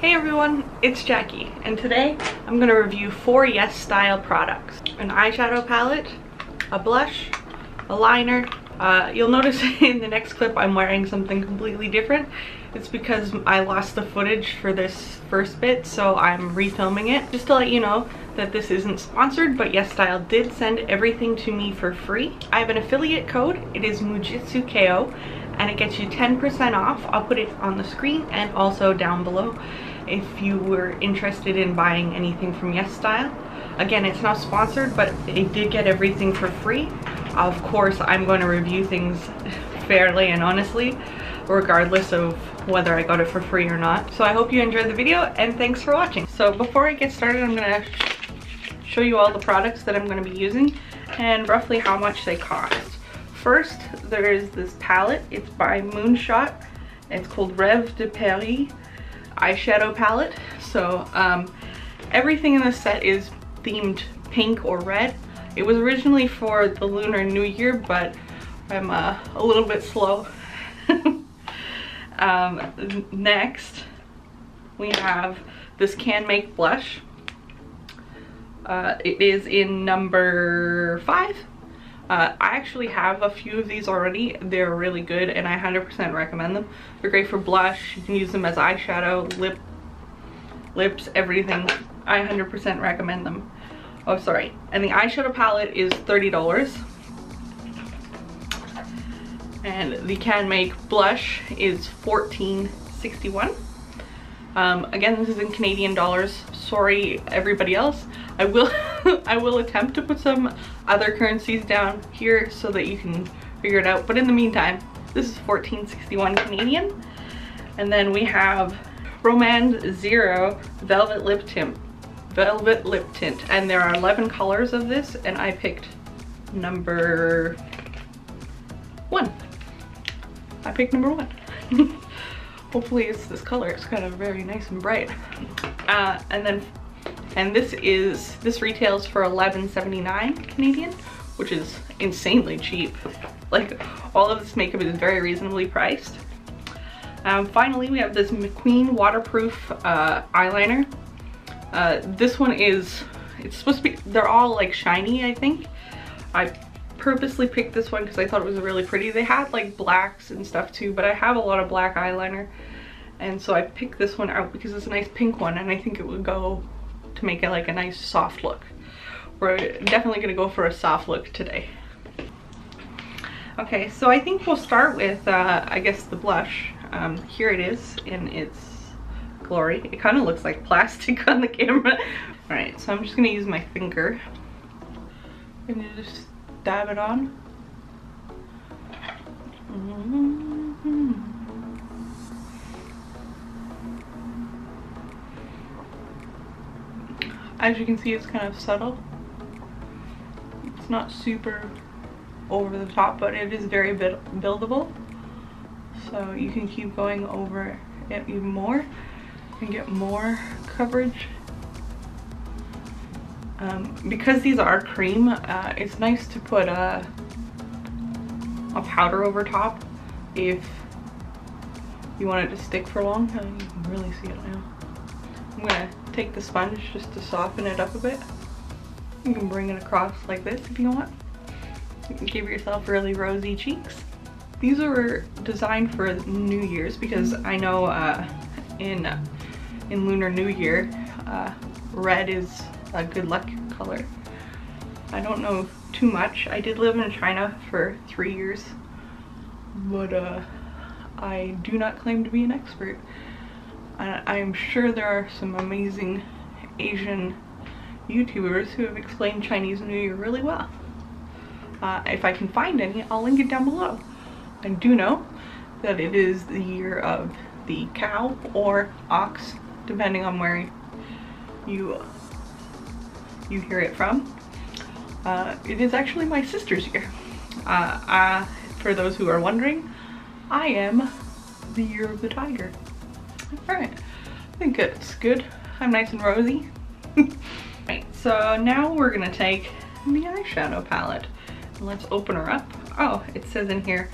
Hey everyone, it's Jackie, and today I'm gonna review 4 YesStyle products. An eyeshadow palette, a blush, a liner. You'll notice in the next clip I'm wearing something completely different. It's because I lost the footage for this first bit, so I'm refilming it. Just to let you know that this isn't sponsored, but YesStyle did send everything to me for free. I have an affiliate code, it is MUJITSUKYO, and it gets you 10% off. I'll put it on the screen and also down below if you were interested in buying anything from YesStyle. Again, it's not sponsored, but they did get everything for free. Of course, I'm going to review things fairly and honestly, regardless of whether I got it for free or not. So I hope you enjoyed the video, and thanks for watching. So before I get started, I'm going to show you all the products that I'm going to be using and roughly how much they cost. First, there is this palette. It's by Moonshot. It's called Reve de Paris eyeshadow palette. So everything in this set is themed pink or red. It was originally for the Lunar New Year, but I'm a little bit slow. Next, we have this CanMake blush. It is in number 5. I actually have a few of these already. They're really good and I 100% recommend them. They're great for blush. You can use them as eyeshadow, lips, everything. I 100% recommend them. Oh, sorry. And the eyeshadow palette is $30. And the CanMake blush is $14.61. Again, this is in Canadian dollars. Sorry, everybody else. I will attempt to put some other currencies down here so that you can figure it out. But in the meantime, this is $14.61 Canadian. And then we have Romand Zero Velvet Lip Tint. And there are 11 colors of this, and I picked number 1. I picked number 1. Hopefully it's this color. It's kind of very nice and bright. And this retails for $11.79 Canadian, which is insanely cheap. Like, all of this makeup is very reasonably priced. Finally, we have this Macqueen waterproof eyeliner. This one is, it's supposed to be, they're all like shiny, I think. I purposely picked this one because I thought it was really pretty. They had like blacks and stuff too, but I have a lot of black eyeliner, and so I picked this one out because it's a nice pink one and I think it would go to make it like a nice soft look. We're definitely gonna go for a soft look today. Okay, so I think we'll start with I guess the blush. Here it is in its glory. It kind of looks like plastic on the camera. All right, so I'm just gonna use my finger and just dab it on. Mm-hmm. As you can see, it's kind of subtle. It's not super over the top, but it is very buildable. So you can keep going over it even more and get more coverage. Because these are cream, it's nice to put a powder over top if you want it to stick for long. You can really see it now. I'm gonna take the sponge just to soften it up a bit. You can bring it across like this if you want. You can give yourself really rosy cheeks. These were designed for New Year's because I know in Lunar New Year, red is a good luck color. I don't know too much. I did live in China for 3 years, but I do not claim to be an expert. I'm sure there are some amazing Asian YouTubers who have explained Chinese New Year really well. If I can find any, I'll link it down below. I do know that it is the year of the cow or ox, depending on where you hear it from. It is actually my sister's year. For those who are wondering, I am the year of the tiger. Alright, I think it's good. I'm nice and rosy. Right, so now we're gonna take the eyeshadow palette. Let's open her up. Oh, it says in here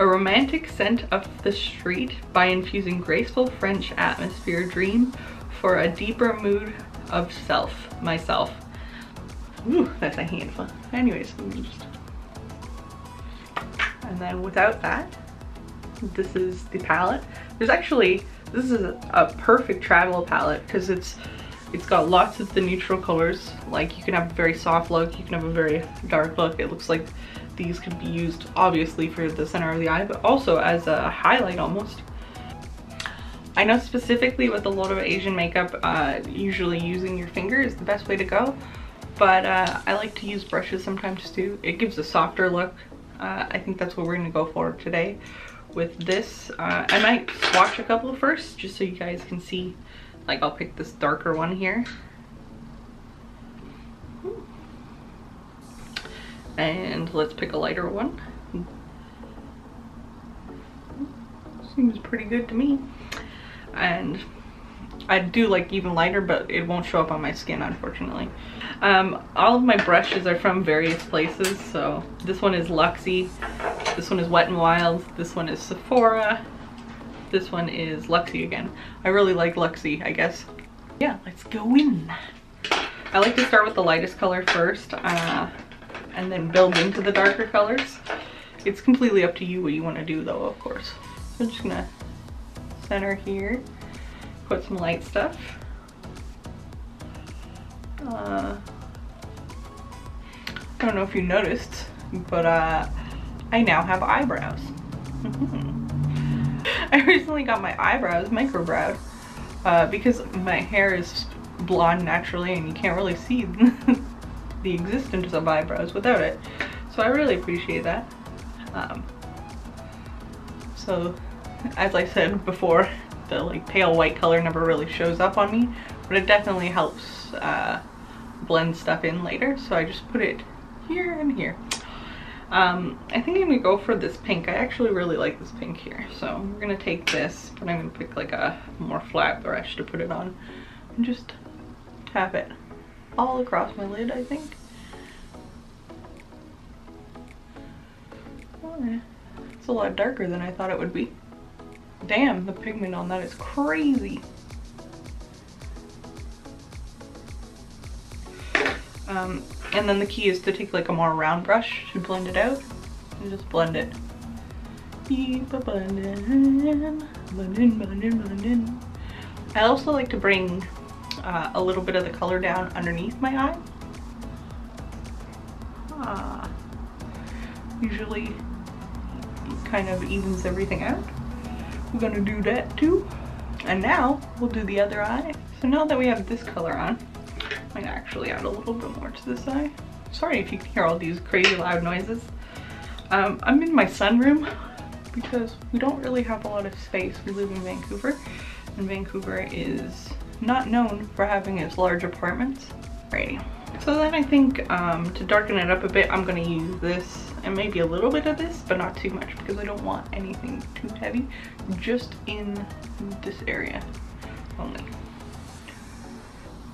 a romantic scent of the street by infusing graceful French atmosphere dream for a deeper mood of myself. Ooh, that's a handful. Anyways, let me just... And then without that, this is the palette. There's actually, this is a perfect travel palette because it's got lots of the neutral colors. Like, you can have a very soft look, you can have a very dark look. It looks like these could be used obviously for the center of the eye, but also as a highlight almost. I know specifically with a lot of Asian makeup, usually using your finger is the best way to go, but I like to use brushes sometimes too. It gives a softer look. I think that's what we're gonna go for today with this. I might swatch a couple first just so you guys can see. Like, I'll pick this darker one here. And let's pick a lighter one. Seems pretty good to me. And I do like even lighter, but it won't show up on my skin, unfortunately. All of my brushes are from various places. So this one is Luxie, this one is Wet n' Wild, this one is Sephora, this one is Luxie again. I really like Luxie, I guess. Yeah, let's go in. I like to start with the lightest color first, and then build into the darker colors. It's completely up to you what you want to do though, of course. I'm just gonna center here, put some light stuff. I don't know if you noticed, but I now have eyebrows. I recently got my eyebrows microbrowed because my hair is blonde naturally and you can't really see the existence of eyebrows without it. So I really appreciate that. So as I said before, the like pale white color never really shows up on me, but it definitely helps blend stuff in later. So I just put it here and here. I think I'm gonna go for this pink. I actually really like this pink here. So we're gonna take this, but I'm gonna pick like a more flat brush to put it on and just tap it all across my lid, I think. Oh, it's a lot darker than I thought it would be. Damn, the pigment on that is crazy. And then the key is to take like a more round brush to blend it out and just blend it. Keep blending, blending, blending, blending. I also like to bring a little bit of the color down underneath my eye. Usually it kind of evens everything out. We're gonna do that too. And now we'll do the other eye. So now that we have this color on, I'm gonna actually add a little bit more to this eye. Sorry if you can hear all these crazy loud noises. I'm in my sunroom because we don't really have a lot of space. We live in Vancouver, and Vancouver is not known for having its large apartments. Alrighty. So then I think to darken it up a bit, I'm gonna use this and maybe a little bit of this, but not too much because I don't want anything too heavy, just in this area only.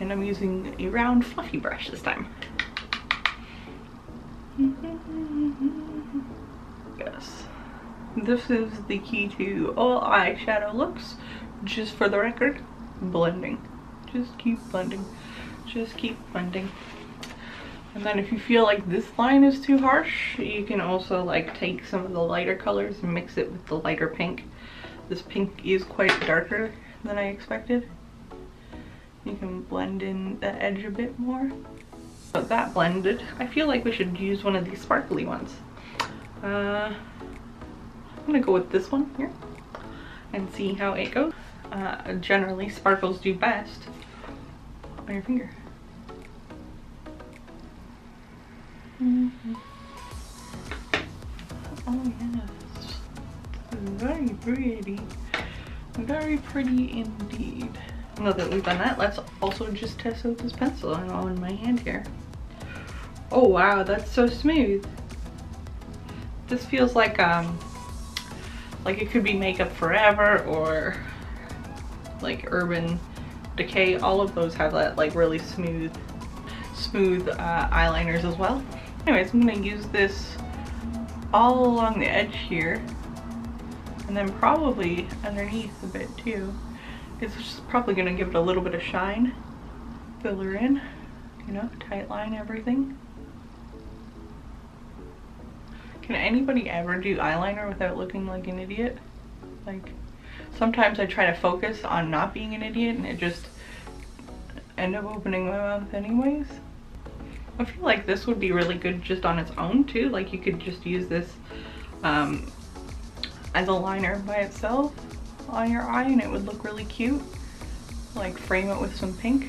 And I'm using a round fluffy brush this time. Yes. This is the key to all eyeshadow looks. Just for the record, blending. Just keep blending. Just keep blending. And then if you feel like this line is too harsh, you can also like take some of the lighter colors and mix it with the lighter pink. This pink is quite darker than I expected. You can blend in the edge a bit more. So that blended. I feel like we should use one of these sparkly ones. I'm gonna go with this one here and see how it goes. Generally, sparkles do best on your finger. Mm-hmm. Oh yes, very pretty. Very pretty indeed. Now that we've done that, let's also just test out this pencil on my hand here. Oh wow, that's so smooth. This feels like it could be Makeup Forever or like Urban Decay. All of those have that like really smooth eyeliners as well. Anyways, I'm gonna use this all along the edge here and then probably underneath a bit too. It's just probably going to give it a little bit of shine, fill her in, you know, tight line everything. Can anybody ever do eyeliner without looking like an idiot? Like, sometimes I try to focus on not being an idiot and it just end up opening my mouth anyways. I feel like this would be really good just on its own too. Like, you could just use this as a liner by itself on your eye and it would look really cute. Like, frame it with some pink.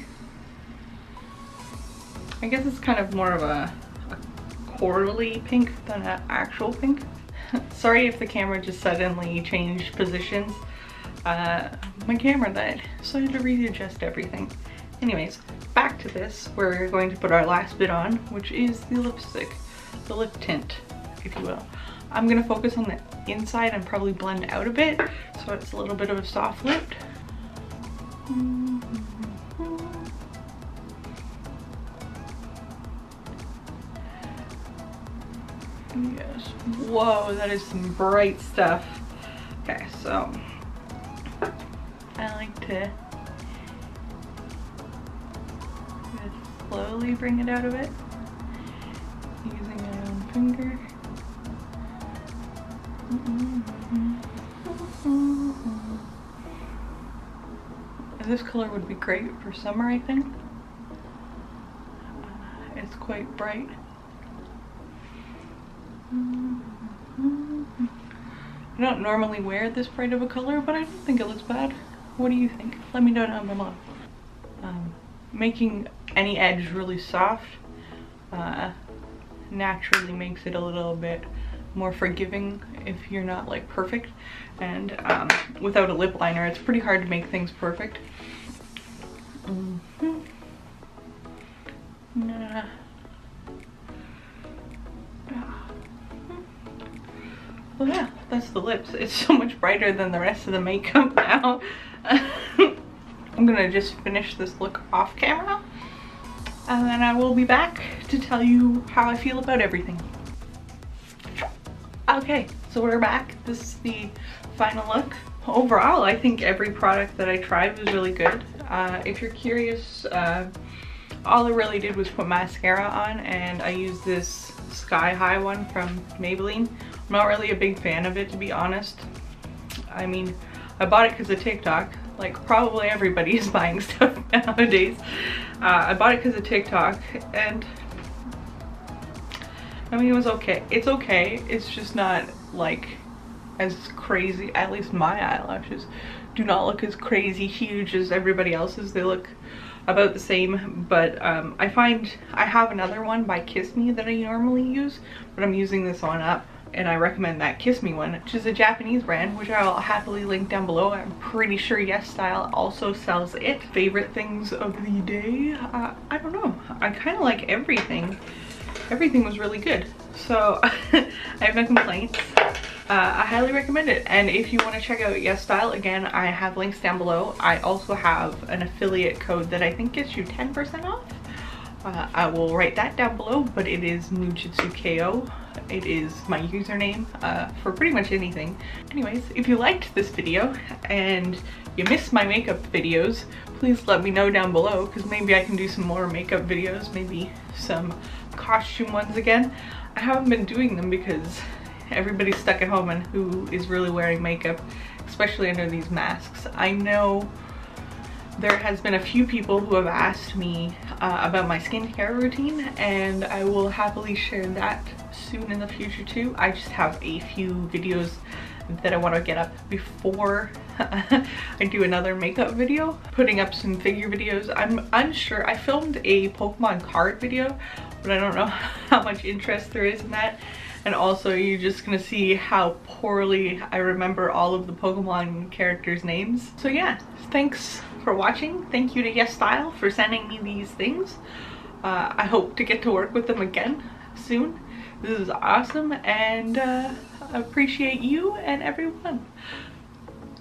I guess it's kind of more of a corally pink than an actual pink. Sorry if the camera just suddenly changed positions. My camera died, so I had to readjust everything. Anyways, back to this, where we're going to put our last bit on, which is the lipstick, the lip tint, if you will. I'm going to focus on the inside and probably blend out a bit, so it's a little bit of a soft lip. Yes. Whoa, that is some bright stuff. Okay, so I like to just slowly bring it out a bit using my own finger. This color would be great for summer, I think. It's quite bright. I don't normally wear this bright of a color, but I don't think it looks bad. What do you think? Let me know down below. Making any edge really soft naturally makes it a little bit more forgiving if you're not like perfect, and without a lip liner it's pretty hard to make things perfect. Well, yeah, that's the lips. It's so much brighter than the rest of the makeup now. I'm gonna just finish this look off camera and then I will be back to tell you how I feel about everything. Okay, so we're back. This is the final look. Overall, I think every product that I tried was really good. If you're curious, all I really did was put mascara on, and I used this Sky High one from Maybelline. I'm not really a big fan of it, to be honest. I mean, I bought it because of TikTok. Like, probably everybody is buying stuff nowadays. I bought it because of TikTok, and I mean, it was okay. It's okay. It's just not like as crazy. At least my eyelashes do not look as crazy huge as everybody else's. They look about the same, but I find I have another one by Kiss Me that I normally use, but I'm using this one up, and I recommend that Kiss Me one, which is a Japanese brand, which I'll happily link down below. I'm pretty sure YesStyle also sells it. Favorite things of the day? I don't know. I kind of like everything. Everything was really good, so I have no complaints. I highly recommend it, and if you want to check out YesStyle, again, I have links down below. I also have an affiliate code that I think gets you 10% off. I will write that down below, but it is MUJITSUKYO. It is my username for pretty much anything. Anyways, if you liked this video and you missed my makeup videos, please let me know down below, because maybe I can do some more makeup videos, maybe some costume ones again. I haven't been doing them because everybody's stuck at home, and who is really wearing makeup, especially under these masks. I know there has been a few people who have asked me about my skincare routine, and I will happily share that soon in the future too. I just have a few videos that I want to get up before I do another makeup video. Putting up some figure videos. I'm unsure. I filmed a Pokemon card video, but I don't know how much interest there is in that. And also, you're just gonna see how poorly I remember all of the Pokemon characters' names. So yeah, thanks for watching. Thank you to YesStyle for sending me these things. I hope to get to work with them again soon. This is awesome, and I appreciate you and everyone.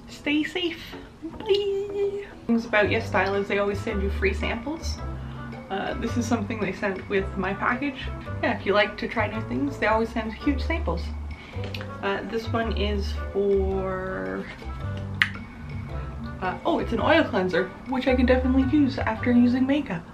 Stay safe. Bye. Things about YesStyle is they always send you free samples. This is something they sent with my package. Yeah, if you like to try new things, they always send huge samples. This one is for oh, it's an oil cleanser, which I can definitely use after using makeup.